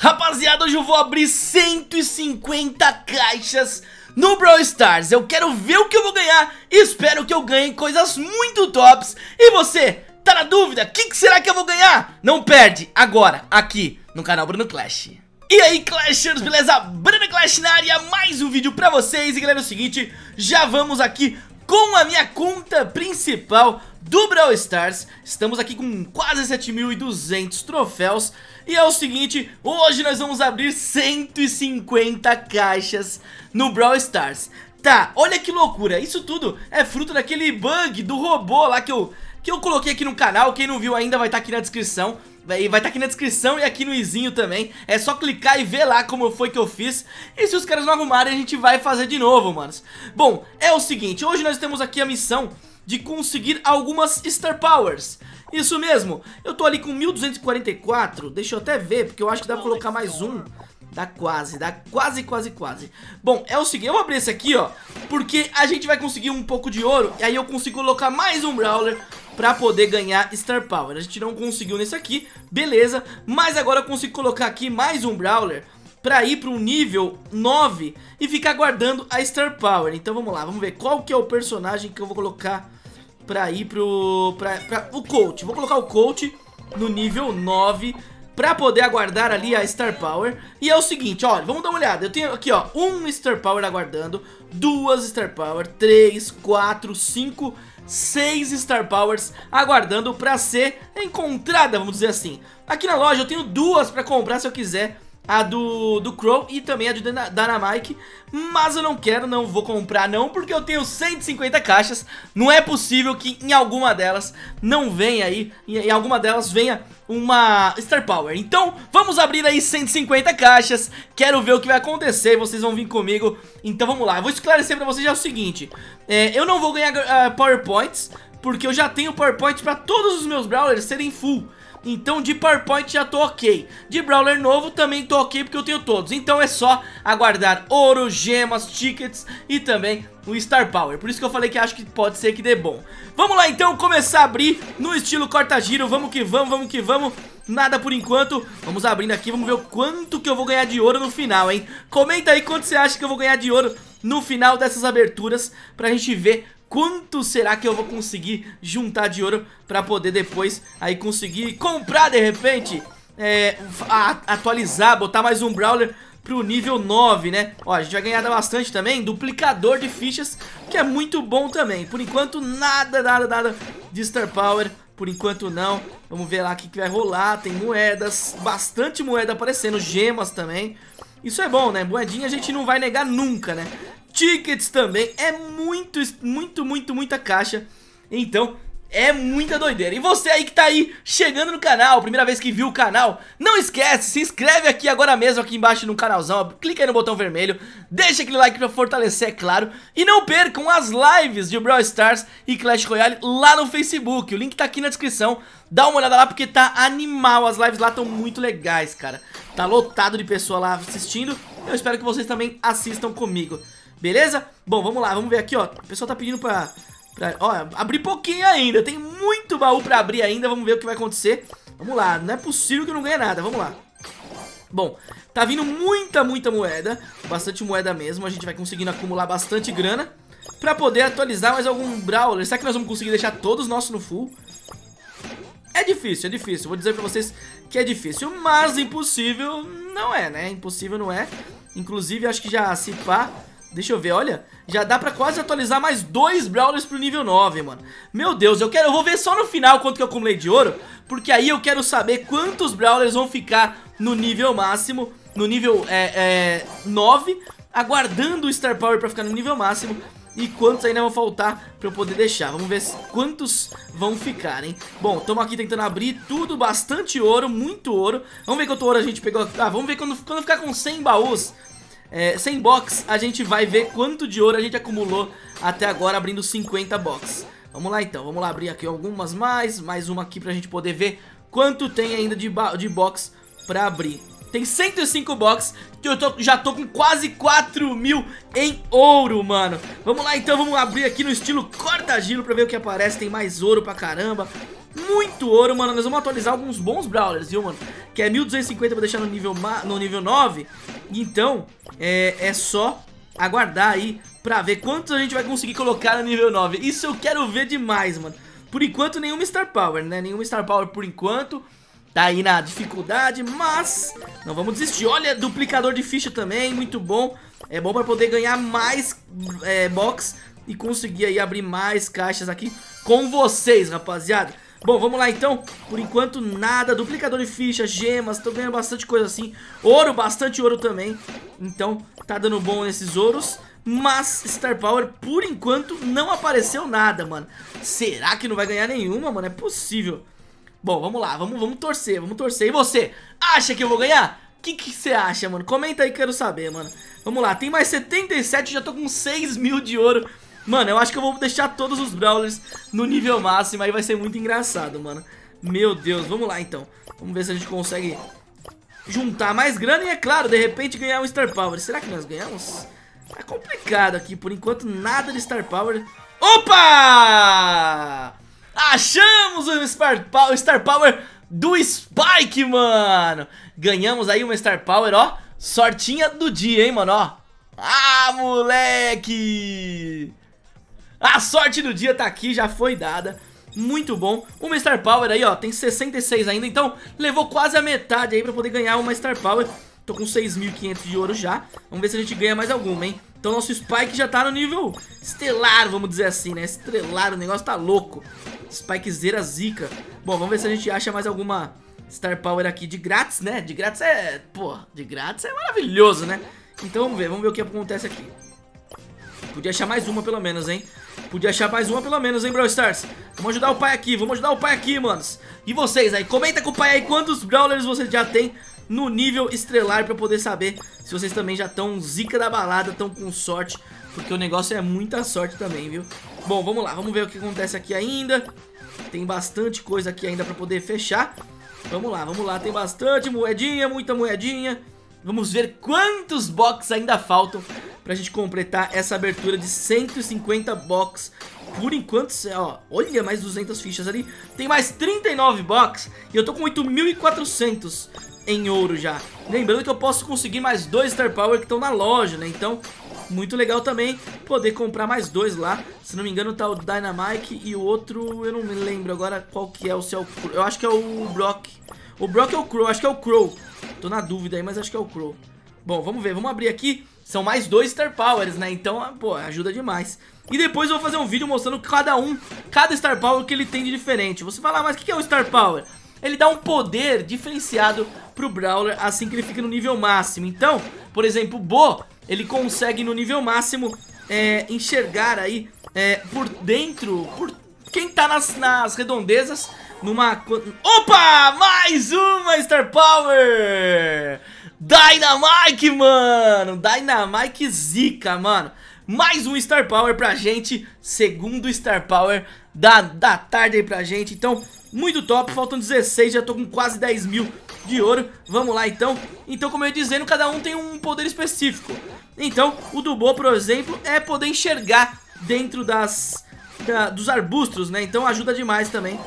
Rapaziada, hoje eu vou abrir 150 caixas no Brawl Stars. Eu quero ver o que eu vou ganhar e espero que eu ganhe coisas muito tops. E você, tá na dúvida? O que será que eu vou ganhar? Não perde agora, aqui no canal Bruno Clash. E aí, Clashers, beleza? Bruno Clash na área, mais um vídeo pra vocês. E galera, é o seguinte, já vamos aqui com a minha conta principal do Brawl Stars. Estamos aqui com quase 7.200 troféus. E é o seguinte, hoje nós vamos abrir 150 caixas no Brawl Stars. Tá, olha que loucura, isso tudo é fruto daquele bug do robô lá que eu coloquei aqui no canal. Quem não viu ainda vai estar aqui na descrição. Vai estar aqui na descrição e aqui no izinho também. É só clicar e ver lá como foi que eu fiz. E se os caras não arrumarem, a gente vai fazer de novo, manos. Bom, é o seguinte, hoje nós temos aqui a missão de conseguir algumas Star Powers. Isso mesmo, eu tô ali com 1244, deixa eu até ver, porque eu acho que dá pra colocar mais um. Dá quase. Bom, é o seguinte, eu vou abrir esse aqui, ó, porque a gente vai conseguir um pouco de ouro. E aí eu consigo colocar mais um Brawler pra poder ganhar Star Power. A gente não conseguiu nesse aqui, beleza. Mas agora eu consigo colocar aqui mais um Brawler pra ir pro nível 9 e ficar guardando a Star Power. Então vamos lá, vamos ver qual que é o personagem que eu vou colocar pra ir pra o Colt. Vou colocar o Colt no nível 9 pra poder aguardar ali a Star Power. E é o seguinte, olha, vamos dar uma olhada. Eu tenho aqui, ó, um Star Power aguardando, duas Star Power, 3, 4, 5, 6 Star Powers aguardando pra ser encontrada, vamos dizer assim. Aqui na loja eu tenho duas pra comprar se eu quiser, a do Crow e também a de Dynamike. Mas eu não quero, não vou comprar não, porque eu tenho 150 caixas. Não é possível que em alguma delas não venha aí, em alguma delas venha uma Star Power. Então vamos abrir aí 150 caixas. Quero ver o que vai acontecer, vocês vão vir comigo. Então vamos lá, eu vou esclarecer pra vocês já o seguinte, eu não vou ganhar PowerPoints, porque eu já tenho PowerPoint pra todos os meus Brawlers serem full. Então de PowerPoint já tô ok. De Brawler novo também tô ok, porque eu tenho todos. Então é só aguardar ouro, gemas, tickets e também o Star Power. Por isso que eu falei que acho que pode ser que dê bom. Vamos lá então começar a abrir no estilo corta-giro. Vamos que vamos. Nada por enquanto. Vamos abrindo aqui, vamos ver o quanto que eu vou ganhar de ouro no final, hein? Comenta aí quanto você acha que eu vou ganhar de ouro no final dessas aberturas, pra gente ver quanto será que eu vou conseguir juntar de ouro pra poder depois aí conseguir comprar de repente, atualizar, botar mais um Brawler pro nível 9, né? Ó, a gente vai ganhar bastante também, duplicador de fichas, que é muito bom também. Por enquanto nada de Star Power, por enquanto não. Vamos ver lá o que vai rolar. Tem moedas, bastante moeda aparecendo, gemas também. Isso é bom, né? Moedinha a gente não vai negar nunca, né? Tickets também, é muita caixa, então é muita doideira. E você aí que tá aí chegando no canal, primeira vez que viu o canal, não esquece, se inscreve aqui agora mesmo, aqui embaixo no canalzão, clica aí no botão vermelho, deixa aquele like pra fortalecer, é claro. E não percam as lives de Brawl Stars e Clash Royale lá no Facebook, o link tá aqui na descrição. Dá uma olhada lá porque tá animal, as lives lá estão muito legais, cara. Tá lotado de pessoa lá assistindo, eu espero que vocês também assistam comigo. Beleza? Bom, vamos lá, vamos ver aqui, ó. O pessoal tá pedindo pra ó, abrir pouquinho ainda. Tem muito baú pra abrir ainda, vamos ver o que vai acontecer. Vamos lá, não é possível que eu não ganhe nada, vamos lá. Bom, tá vindo muita moeda, bastante moeda mesmo. A gente vai conseguindo acumular bastante grana pra poder atualizar mais algum Brawler. Será que nós vamos conseguir deixar todos nossos no full? É difícil, vou dizer pra vocês que é difícil. Mas impossível não é, né? Impossível não é. Inclusive, acho que já se pá... Deixa eu ver, olha, já dá pra quase atualizar mais dois Brawlers pro nível 9, mano. Meu Deus, eu vou ver só no final quanto que eu acumulei de ouro, porque aí eu quero saber quantos Brawlers vão ficar no nível máximo, no nível 9, aguardando o Star Power pra ficar no nível máximo. E quantos ainda vão faltar pra eu poder deixar. Vamos ver quantos vão ficar, hein. Bom, estamos aqui tentando abrir tudo, bastante ouro, muito ouro. Vamos ver quanto ouro a gente pegou. Ah, vamos ver quando ficar com 100 baús. Sem box, a gente vai ver quanto de ouro a gente acumulou até agora abrindo 50 box. Vamos lá então, vamos lá abrir aqui algumas mais uma aqui pra gente poder ver quanto tem ainda de box pra abrir. Tem 105 box, que eu já tô com quase 4 mil em ouro, mano. Vamos lá então, vamos abrir aqui no estilo corta-giro pra ver o que aparece. Tem mais ouro pra caramba, muito ouro, mano. Nós vamos atualizar alguns bons Brawlers, viu, mano? Que é 1250 pra deixar no nível 9. Então, é só aguardar aí pra ver quantos a gente vai conseguir colocar no nível 9. Isso eu quero ver demais, mano. Por enquanto, nenhuma Star Power, né? Nenhuma Star Power por enquanto. Tá aí na dificuldade, mas não vamos desistir. Olha, duplicador de ficha também, muito bom. É bom pra poder ganhar mais box e conseguir aí abrir mais caixas aqui com vocês, rapaziada. Bom, vamos lá então. Por enquanto nada, duplicador de ficha, gemas, tô ganhando bastante coisa assim. Ouro, bastante ouro também. Então tá dando bom nesses ouros. Mas Star Power por enquanto não apareceu nada, mano. Será que não vai ganhar nenhuma, mano? É possível. Bom, vamos lá, vamos torcer, vamos torcer. E você, acha que eu vou ganhar? O que você acha, mano? Comenta aí, quero saber, mano. Vamos lá, tem mais 77, já tô com 6 mil de ouro. Mano, eu acho que eu vou deixar todos os Brawlers no nível máximo, aí vai ser muito engraçado, mano. Meu Deus, vamos lá então. Vamos ver se a gente consegue juntar mais grana e, é claro, de repente ganhar um Star Power. Será que nós ganhamos? Tá complicado aqui, por enquanto nada de Star Power. Opa! Achamos o Star Power do Spike, mano. Ganhamos aí uma Star Power, ó. Sortinha do dia, hein, mano, ó. Ah, moleque! A sorte do dia tá aqui, já foi dada. Muito bom. Uma Star Power aí, ó. Tem 66 ainda, então levou quase a metade aí pra poder ganhar uma Star Power. Tô com 6.500 de ouro já. Vamos ver se a gente ganha mais alguma, hein. Então nosso Spike já tá no nível estelar, vamos dizer assim, né? Estrelar, o negócio tá louco. Spike zera zica. Bom, vamos ver se a gente acha mais alguma Star Power aqui de grátis, né? De grátis é... Pô, de grátis é maravilhoso, né? Então vamos ver o que acontece aqui. Podia achar mais uma pelo menos, hein? Podia achar mais uma pelo menos, hein, Brawl Stars? Vamos ajudar o pai aqui, vamos ajudar o pai aqui, manos. E vocês aí, comenta com o pai aí quantos Brawlers você já tem no nível estrelar pra eu poder saber se vocês também já estão zica da balada, estão com sorte, porque o negócio é muita sorte também, viu? Bom, vamos lá, vamos ver o que acontece aqui ainda. Tem bastante coisa aqui ainda pra poder fechar. Vamos lá, tem bastante moedinha, muita moedinha. Vamos ver quantos box ainda faltam pra gente completar essa abertura de 150 box. Por enquanto, ó, olha, mais 200 fichas ali. Tem mais 39 box e eu tô com 8.400 em ouro já. Lembrando que eu posso conseguir mais 2 Star Power que estão na loja, né? Então, muito legal também poder comprar mais 2 lá. Se não me engano tá o Dynamike e o outro, eu não me lembro agora qual que é o seu. Eu acho que é o Brock. O Brock é o Crow, acho que é o Crow. Tô na dúvida aí, mas acho que é o Crow. Bom, vamos ver, vamos abrir aqui. São mais 2 Star Powers, né? Então, pô, ajuda demais. E depois eu vou fazer um vídeo mostrando cada Star Power que ele tem de diferente. Você fala, mas o que é o Star Power? Ele dá um poder diferenciado pro Brawler assim que ele fica no nível máximo. Então, por exemplo, o Bo, ele consegue no nível máximo enxergar aí por dentro, por quem tá nas redondezas, numa... Opa! Mais uma Star Power! Dynamike, mano! Dynamike zica, mano! Mais um Star Power pra gente, segundo Star Power da tarde aí pra gente. Então, muito top, faltam 16, já tô com quase 10 mil de ouro. Vamos lá então. Então, como eu ia dizendo, cada um tem um poder específico. Então, o do Bo, por exemplo, é poder enxergar dentro dos arbustos, né? Então ajuda demais também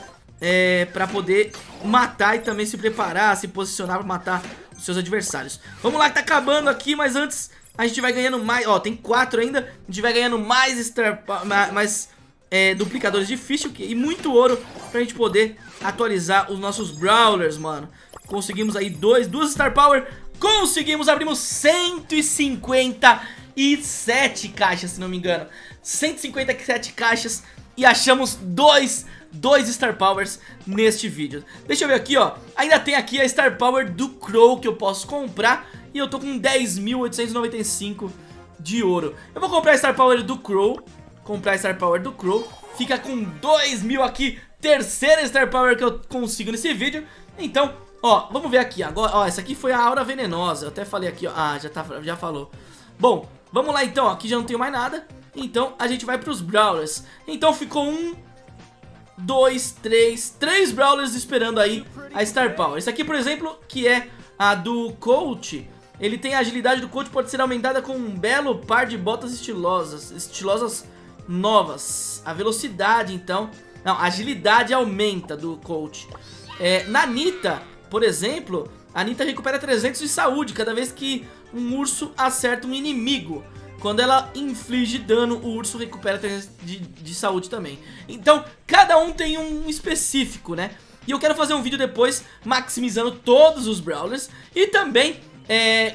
pra poder matar e também se preparar, se posicionar pra matar os seus adversários. Vamos lá que tá acabando aqui, mas antes a gente vai ganhando mais, ó, tem 4 ainda. A gente vai ganhando mais duplicadores de ficha e muito ouro pra gente poder atualizar os nossos Brawlers, mano. Conseguimos aí 2 Star Power. Conseguimos, abrimos 157 caixas, se não me engano. 157 caixas e achamos 2 Star Powers neste vídeo. Deixa eu ver aqui, ó. Ainda tem aqui a Star Power do Crow que eu posso comprar. E eu tô com 10.895 de ouro. Eu vou comprar a Star Power do Crow. Fica com 2.000 aqui. Terceira Star Power que eu consigo nesse vídeo. Então, ó, vamos ver aqui agora. Ó, essa aqui foi a Aura Venenosa. Eu até falei aqui, ó. Ah, já falou. Bom, vamos lá então, ó. Aqui já não tenho mais nada. Então a gente vai pros Brawlers. Então ficou 3 Brawlers esperando aí a Star Power. Esse aqui, por exemplo, que é a do Colt. Ele tem a agilidade do Colt, pode ser aumentada com um belo par de botas estilosas novas. A velocidade, então, Não, a agilidade aumenta do Colt. Na Nita, por exemplo, a Nita recupera 300 de saúde cada vez que um urso acerta um inimigo. Quando ela inflige dano, o urso recupera 300 de saúde também. Então, cada um tem um específico, né? E eu quero fazer um vídeo depois maximizando todos os Brawlers e também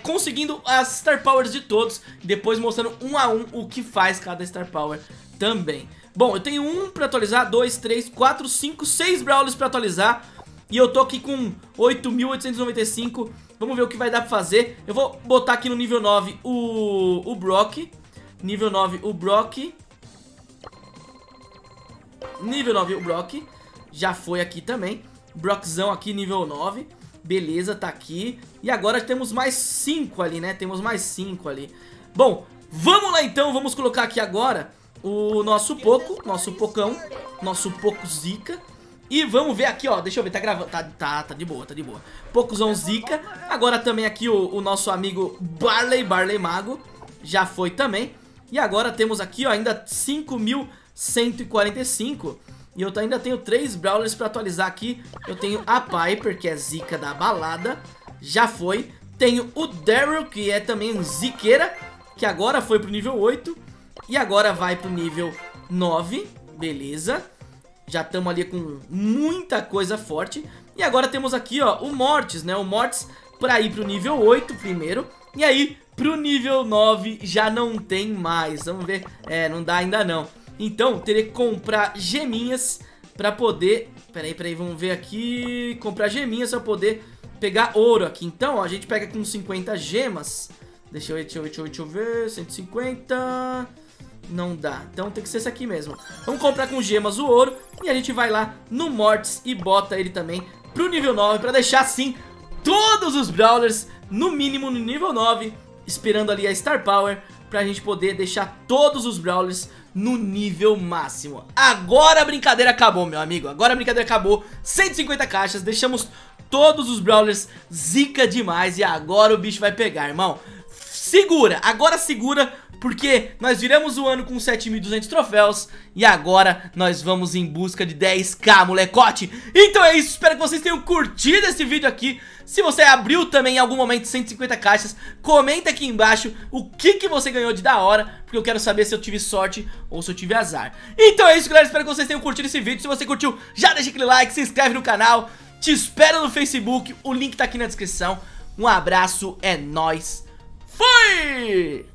conseguindo as Star Powers de todos. Depois mostrando um a um o que faz cada Star Power também. Bom, eu tenho um pra atualizar, 2, 3, 4, 5, 6 Brawlers pra atualizar. E eu tô aqui com 8.895. Vamos ver o que vai dar pra fazer. Eu vou botar aqui no nível 9 o Brock. Nível 9 o Brock. Nível 9 o Brock. Já foi aqui também. Brockzão aqui, nível 9. Beleza, tá aqui. E agora temos mais 5 ali, né? Temos mais 5 ali. Bom, vamos lá então. Vamos colocar aqui agora o nosso Poco, nosso Pocão, nosso Poco Zica. E vamos ver aqui, ó, deixa eu ver, tá gravando, tá de boa, tá de boa. Pocozão Zica, agora também aqui o nosso amigo Barley, Barley Mago. Já foi também. E agora temos aqui, ó, ainda 5.145. E eu ainda tenho 3 Brawlers pra atualizar aqui. Eu tenho a Piper, que é Zica da balada. Já foi. Tenho o Daryl, que é também Ziqueira, que agora foi pro nível 8. E agora vai pro nível 9, beleza. Já estamos ali com muita coisa forte. E agora temos aqui, ó, o Mortis, né? O Mortis pra ir pro nível 8 primeiro. E aí, pro nível 9 já não tem mais. Vamos ver. É, não dá ainda não. Então, terei que comprar geminhas pra poder... Peraí, vamos ver aqui. Comprar geminhas pra poder pegar ouro aqui. Então, ó, a gente pega com 50 gemas. Deixa eu ver. 150... Não dá, então tem que ser esse aqui mesmo. Vamos comprar com gemas o ouro. E a gente vai lá no Mortis e bota ele também pro nível 9, pra deixar assim todos os Brawlers no mínimo no nível 9, esperando ali a Star Power, pra gente poder deixar todos os Brawlers no nível máximo. Agora a brincadeira acabou, meu amigo. Agora a brincadeira acabou. 150 caixas, deixamos todos os Brawlers zica demais. E agora o bicho vai pegar, irmão. Segura, agora segura, porque nós viramos o ano com 7.200 troféus e agora nós vamos em busca de 10k, molecote. Então é isso, espero que vocês tenham curtido esse vídeo aqui. Se você abriu também em algum momento 150 caixas, comenta aqui embaixo o que você ganhou de da hora, porque eu quero saber se eu tive sorte ou se eu tive azar. Então é isso, galera, espero que vocês tenham curtido esse vídeo. Se você curtiu, já deixa aquele like, se inscreve no canal, te espero no Facebook, o link tá aqui na descrição. Um abraço, é nóis, fui!